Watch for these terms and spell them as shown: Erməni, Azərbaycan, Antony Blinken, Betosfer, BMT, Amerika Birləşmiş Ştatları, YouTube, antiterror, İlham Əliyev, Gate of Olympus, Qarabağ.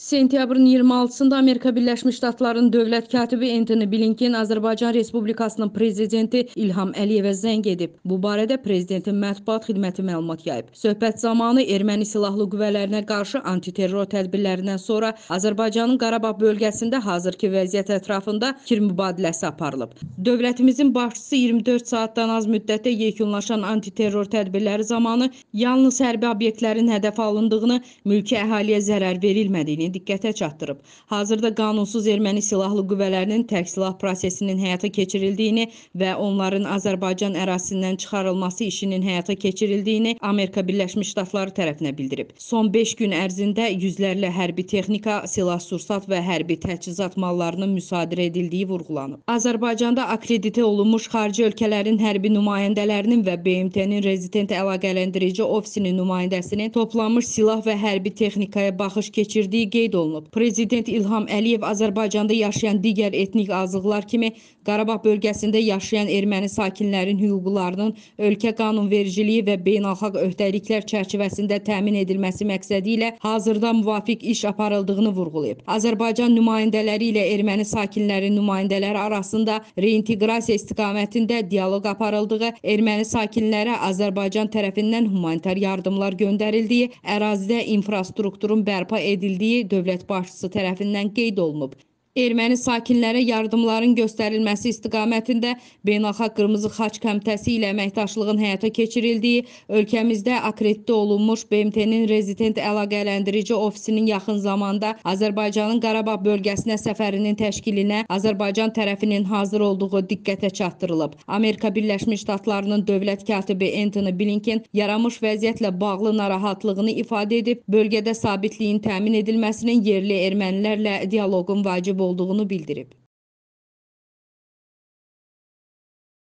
Sentyabrın 26-sında Amerika Birləşmiş Ştatlarının dövlət katibi Antony Blinken Azərbaycan Respublikasının prezidenti İlham Əliyevə zəng edib. Bu barədə prezidentin mətbuat xidməti məlumat yayıb. Söhbət zamanı Erməni silahlı qüvvələrinə qarşı antiterror tədbirlərindən sonra Azərbaycanın Qarabağ bölgəsində hazırki vəziyyət ətrafında fikir mübadiləsi aparılıb. Dövlətimizin başçısı 24 saatdan az müddətdə yekunlaşan antiterror tədbirləri zamanı yalnız hərbi obyektlərin hədəf alındığını, mülki əhaliyə zərər verilmədiyini diqqətə çatdırıb. Hazırda qanunsuz erməni silahlı qüvvələrinin tərk silah prosesinin həyata keçirildiyini və onların Azərbaycan ərazisindən çıxarılması işinin həyata keçirildiyini Amerika Birləşmiş Ştatları tərəfinə bildirib. Son 5 gün ərzində yüzlərlə hərbi texnika, silah-sursat və hərbi təchizat mallarının müsadirə edildiyi vurğulanıb. Azərbaycanda akreditə olunmuş xarici ölkələrin hərbi nümayəndələrinin və BMT-nin rezident əlaqələndirici ofisinin nümayəndəsinin toplanmış silah və hərbi texnikaya baxış keçirdiyi qeyd olunub. Prezident İlham Əliyev Azərbaycanda yaşayan digər etnik azlıqlar kimi Qarabağ bölgəsində yaşayan erməni sakinlərin hüquqlarının ölkə qanunvericiliyi və beynəlxalq öhdəliklər çərçivəsində təmin edilməsi məqsədi ilə hazırda müvafiq iş aparıldığını vurğulayıb. Azərbaycan nümayəndələri ilə erməni sakinlərin nümayəndələri arasında reinteqrasiya istiqamətində dialoq aparıldığı, erməni sakinlərə Azərbaycan tərəfindən humanitar yardımlar göndərildiyi, ərazidə infrastrukturun bərpa edildiyi dövlət başçısı tərəfindən qeyd olunub. Erməni sakinlərə yardımların göstərilməsi istiqamətində Beynəlxalq Qırmızı Xaç Kəmtəsi ilə əməkdaşlığın həyata keçirildiyi, ölkəmizdə akreditə olunmuş BMT-nin rezident əlaqələndirici ofisinin yaxın zamanda Azərbaycanın Qarabağ bölgəsinə səfərinin təşkilinə Azərbaycan tərəfinin hazır olduğu diqqətə çatdırılıb. Amerika Birləşmiş Ştatlarının dövlət katibi Antony Blinken yaranmış vəziyyətlə bağlı narahatlığını ifadə edib, bölgədə sabitliyin təmin edilməsinin yerli ermənilərlə dialoqun vacib olduğunu bildirib.